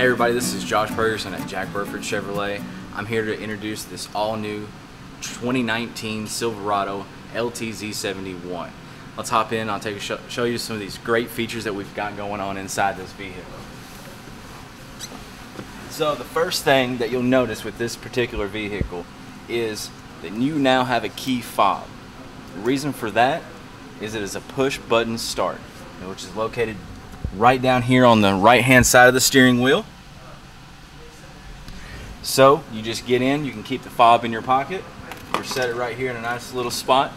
Hey everybody, this is Josh Purgerson at Jack Burford Chevrolet. I'm here to introduce this all-new 2019 Silverado LTZ71. Let's hop in. I'll show you some of these great features that we've got going on inside this vehicle. So the first thing that you'll notice with this particular vehicle is that you now have a key fob. The reason for that is it is a push-button start, which is located right down here on the right hand side of the steering wheel. So you just get in, you can keep the fob in your pocket or set it right here in a nice little spot.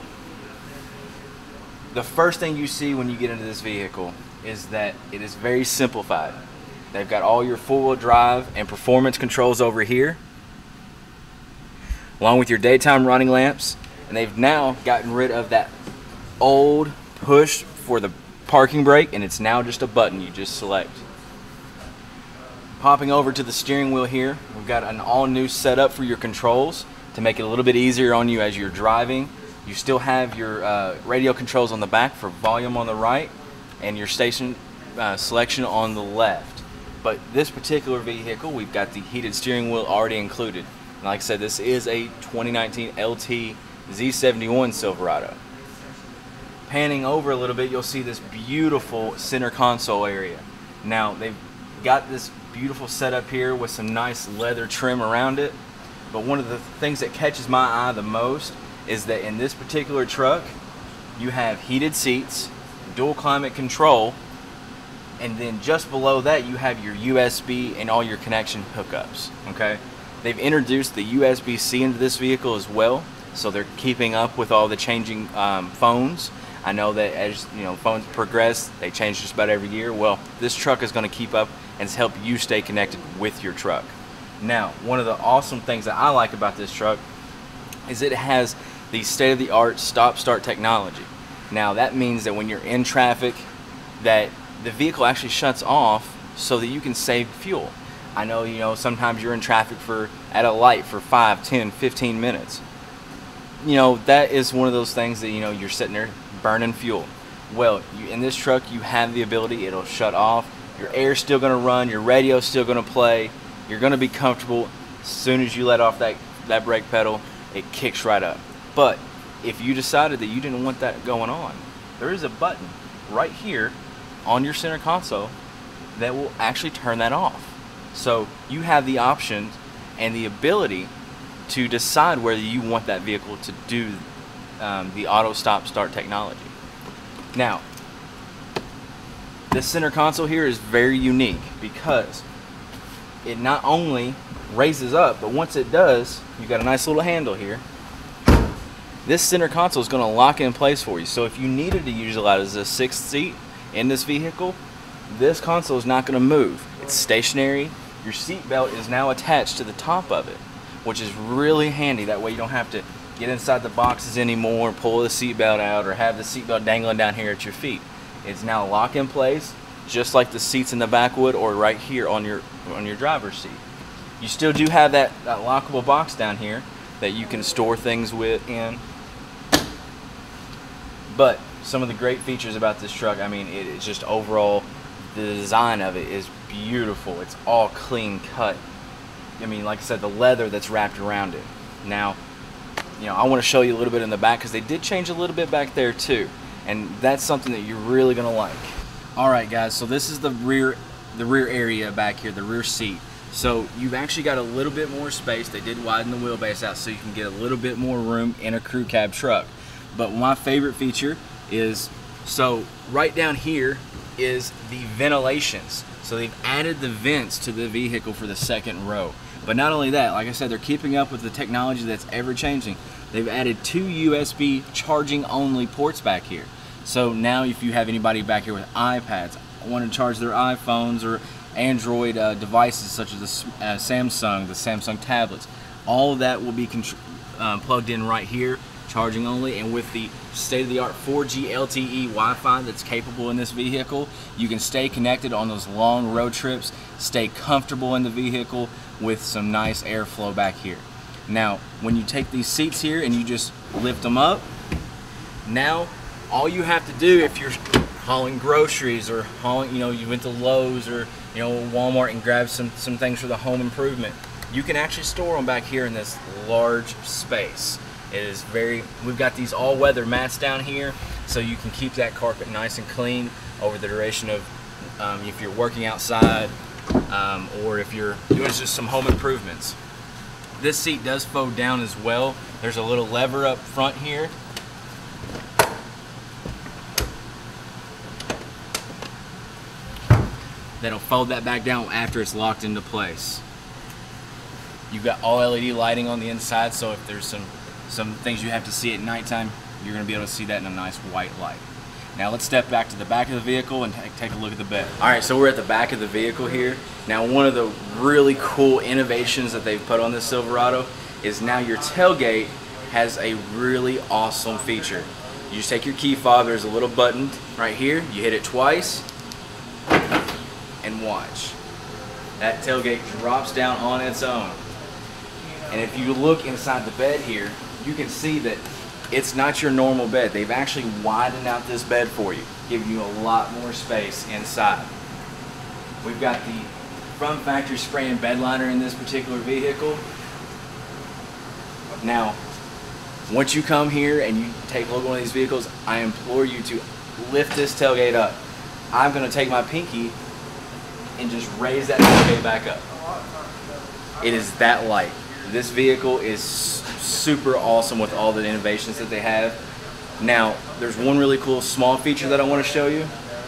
The first thing you see when you get into this vehicle is that it is very simplified. They've got all your four-wheel drive and performance controls over here, along with your daytime running lamps, and they've now gotten rid of that old push for the parking brake, and it's now just a button you just select. Popping over to the steering wheel here, we've got an all-new setup for your controls to make it a little bit easier on you as you're driving. You still have your radio controls on the back for volume on the right and your station selection on the left. But this particular vehicle, we've got the heated steering wheel already included. And like I said, this is a 2019 LTZ71 Silverado. Panning over a little bit, you'll see this beautiful center console area. Now, they've got this beautiful setup here with some nice leather trim around it, but one of the things that catches my eye the most is that in this particular truck, you have heated seats, dual climate control, and then just below that, you have your USB and all your connection hookups, okay? They've introduced the USB-C into this vehicle as well, so they're keeping up with all the changing phones. I know that as you know, phones progress, they change just about every year. Well, this truck is going to keep up and help you stay connected with your truck. Now, one of the awesome things that I like about this truck is it has the state-of-the-art stop-start technology. Now, that means that when you're in traffic, that the vehicle actually shuts off so that you can save fuel. I know, you know, sometimes you're in traffic at a light for 5, 10, 15 minutes. You know, that is one of those things that, you know, you're sitting there burning fuel. Well, in this truck, you have the ability, it'll shut off, your air's still gonna run, your radio's still gonna play, you're gonna be comfortable. As soon as you let off that brake pedal, it kicks right up. But if you decided that you didn't want that going on, there is a button right here on your center console that will actually turn that off. So you have the option and the ability to decide whether you want that vehicle to do the auto stop start technology. Now, this center console here is very unique because it not only raises up, but once it does, you've got a nice little handle here. This center console is going to lock in place for you. So if you needed to utilize a sixth seat in this vehicle, this console is not going to move. It's stationary. Your seat belt is now attached to the top of it, which is really handy. That way you don't have to get inside the boxes anymore, pull the seatbelt out, or have the seatbelt dangling down here at your feet. It's now locked in place, just like the seats in the back would, or right here on your driver's seat. You still do have that lockable box down here that you can store things in. But some of the great features about this truck, I mean, it is just overall, the design of it is beautiful. It's all clean cut. I mean, like I said, the leather that's wrapped around it. Now, you know, I want to show you a little bit in the back because they did change a little bit back there too, and that's something that you're really gonna like. All right, guys, so this is the rear area back here, the rear seat. So you've actually got a little bit more space. They did widen the wheelbase out so you can get a little bit more room in a crew cab truck. But my favorite feature is, so right down here is the ventilations. So they've added the vents to the vehicle for the second row. But not only that, like I said, they're keeping up with the technology that's ever changing. They've added 2 USB charging only ports back here. So now if you have anybody back here with iPads, want to charge their iPhones or Android devices such as the Samsung tablets, all that will be plugged in right here, charging only, and with the state-of-the-art 4G LTE Wi-Fi that's capable in this vehicle, you can stay connected on those long road trips, stay comfortable in the vehicle with some nice airflow back here. Now, when you take these seats here and you just lift them up, now all you have to do if you're hauling groceries, or hauling, you went to Lowe's or Walmart and grabbed some things for the home improvement, you can actually store them back here in this large space. It is very, we've got these all-weather mats down here, so you can keep that carpet nice and clean over the duration of if you're working outside or if you're doing just some home improvements. This seat does fold down as well. There's a little lever up front here. That'll fold that back down after it's locked into place. You've got all LED lighting on the inside, so if there's some things you have to see at nighttime, you're going to be able to see that in a nice white light. Now let's step back to the back of the vehicle and take a look at the bed. Alright, so we're at the back of the vehicle here. Now one of the really cool innovations that they've put on this Silverado is now your tailgate has a really awesome feature. You just take your key fob, there's a little button right here, you hit it twice, and watch. That tailgate drops down on its own. And if you look inside the bed here, you can see that it's not your normal bed. They've actually widened out this bed for you, giving you a lot more space inside. We've got the from factory spray and bed liner in this particular vehicle. Now, once you come here and you take a look at one of these vehicles, I implore you to lift this tailgate up. I'm going to take my pinky and just raise that tailgate back up. It is that light. This vehicle is super awesome with all the innovations that they have. Now, there's one really cool small feature that I want to show you.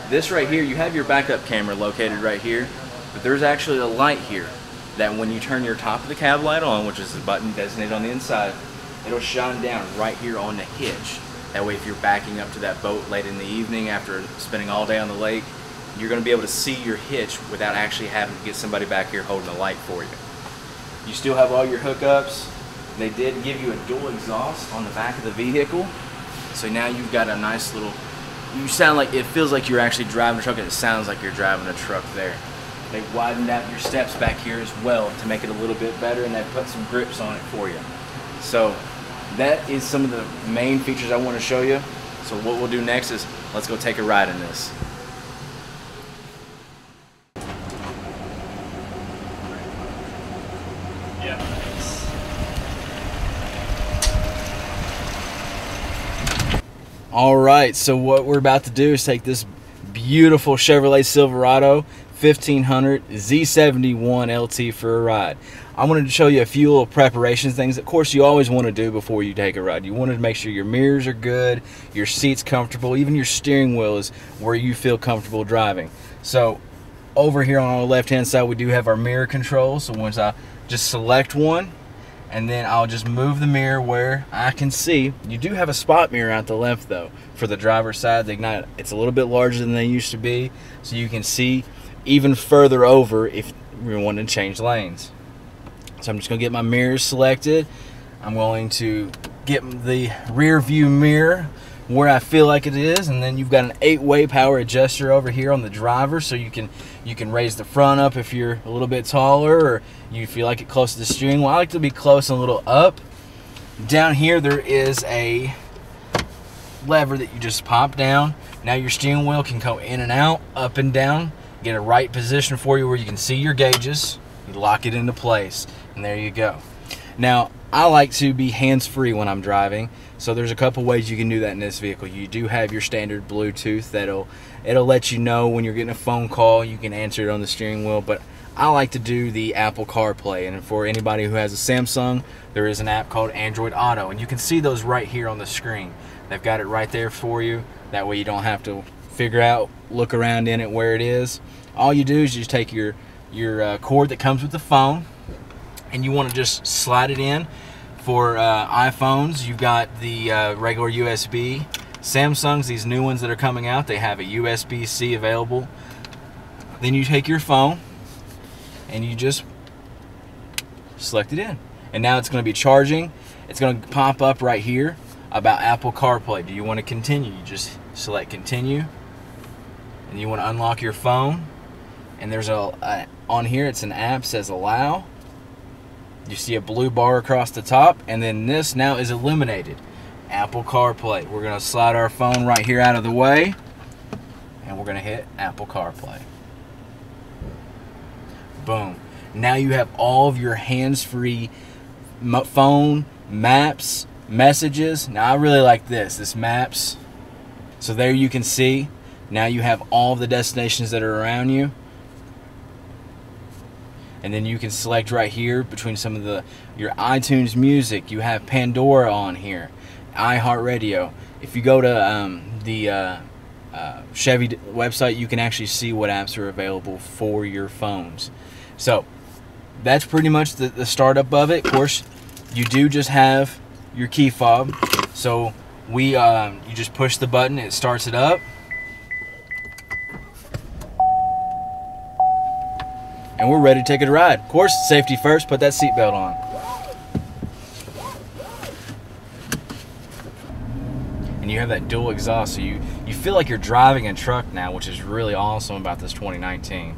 This right here, you have your backup camera located right here, but there's actually a light here that when you turn your top of the cab light on, which is the button designated on the inside, it'll shine down right here on the hitch. That way, if you're backing up to that boat late in the evening after spending all day on the lake, you're going to be able to see your hitch without actually having to get somebody back here holding a light for you. You still have all your hookups. They did give you a dual exhaust on the back of the vehicle. So now you've got a nice little, you sound like, it feels like you're actually driving a truck, and it sounds like you're driving a truck there. They widened out your steps back here as well to make it a little bit better, and they put some grips on it for you. So that is some of the main features I want to show you. So what we'll do next is let's go take a ride in this. All right, so what we're about to do is take this beautiful Chevrolet Silverado 1500 Z71 LT for a ride. I wanted to show you a few little preparation things. Of course, you always want to do before you take a ride. You want to make sure your mirrors are good, your seat's comfortable, even your steering wheel is where you feel comfortable driving. So over here on our left-hand side, we do have our mirror controls. So once I just select one, and then I'll just move the mirror where I can see. You do have a spot mirror out the left though for the driver's side. It's a little bit larger than they used to be, so you can see even further over if we want to change lanes. So I'm just going to get my mirrors selected. I'm going to get the rear view mirror where I feel like it is, and then you've got an 8-way power adjuster over here on the driver, so you can raise the front up if you're a little bit taller or you feel like it close to the steering wheel. I like to be close and a little up. Down here there is a lever that you just pop down. Now your steering wheel can go in and out, up and down, get a right position for you where you can see your gauges. You lock it into place and there you go. Now I like to be hands-free when I'm driving, so there's a couple ways you can do that in this vehicle. You do have your standard Bluetooth that'll let you know when you're getting a phone call. You can answer it on the steering wheel, but I like to do the Apple CarPlay, and for anybody who has a Samsung, there is an app called Android Auto, and you can see those right here on the screen. They've got it right there for you. That way you don't have to figure out, look around in it where it is. All you do is you just take your cord that comes with the phone, and you want to just slide it in. For iPhones, you've got the regular USB. Samsungs, these new ones that are coming out, they have a USB-C available. Then you take your phone and you just select it in. And now it's going to be charging. It's going to pop up right here about Apple CarPlay. Do you want to continue? You just select continue. And you want to unlock your phone. And there's on here, it's an app, says allow. You see a blue bar across the top, and then this now is illuminated. Apple CarPlay. We're going to slide our phone right here out of the way. we're going to hit Apple CarPlay. Boom. Now you have all of your hands-free phone, maps, messages. Now I really like this maps. So there you can see. Now you have all the destinations that are around you. And then you can select right here between some of your iTunes music. You have Pandora on here, iHeartRadio. If you go to the Chevy website, you can actually see what apps are available for your phones. So that's pretty much the startup of it. Of course, you do just have your key fob. So you just push the button, it starts it up. And we're ready to take a ride. Of course, safety first, put that seatbelt on. And you have that dual exhaust, so you feel like you're driving a truck now, which is really awesome about this 2019.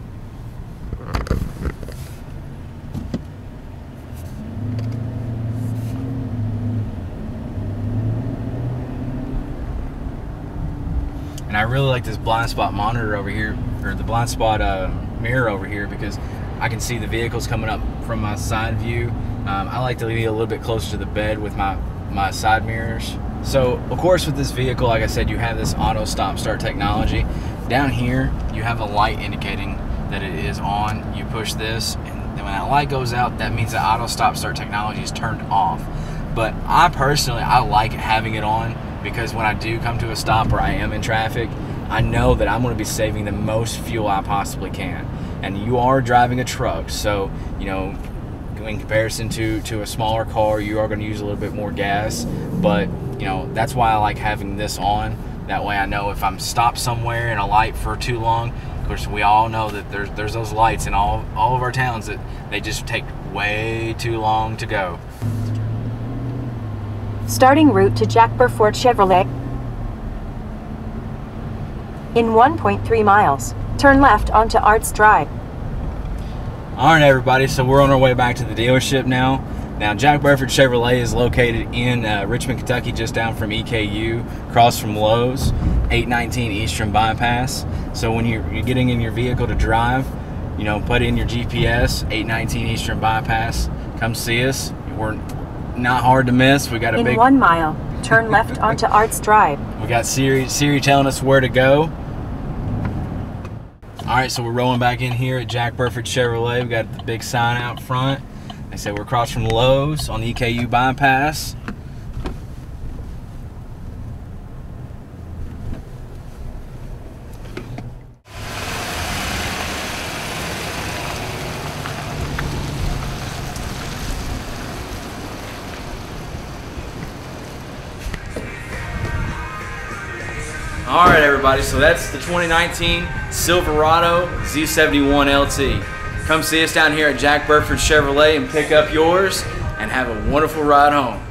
And I really like this blind spot monitor over here, or the blind spot mirror over here, because I can see the vehicles coming up from my side view. I like to be a little bit closer to the bed with my side mirrors. So of course with this vehicle, like I said, you have this auto stop start technology. Down here you have a light indicating that it is on. You push this, and then when that light goes out, that means the auto stop start technology is turned off. But I personally, I like having it on, because when I do come to a stop or I am in traffic, I know that I'm going to be saving the most fuel I possibly can. And you are driving a truck, so you know, in comparison to a smaller car, you are going to use a little bit more gas. But you know, that's why I like having this on. That way I know if I'm stopped somewhere in a light for too long. Of course, we all know that there's those lights in all of our towns that they just take way too long to go. Starting route to Jack Burford Chevrolet. In 1.3 miles, turn left onto Arts Drive. All right, everybody, so we're on our way back to the dealership now. Now, Jack Burford Chevrolet is located in Richmond, Kentucky, just down from EKU, across from Lowe's, 819 Eastern Bypass. So when you're getting in your vehicle to drive, you know, put in your GPS, 819 Eastern Bypass, come see us. We're not hard to miss. We got a big... In 1 mile, turn left onto Arts Drive. We got Siri telling us where to go. All right, so we're rolling back in here at Jack Burford Chevrolet. We got the big sign out front. They said we're across from Lowe's on the EKU bypass. All right, everybody, so that's the 2019 Silverado Z71 LT. Come see us down here at Jack Burford Chevrolet and pick up yours, and have a wonderful ride home.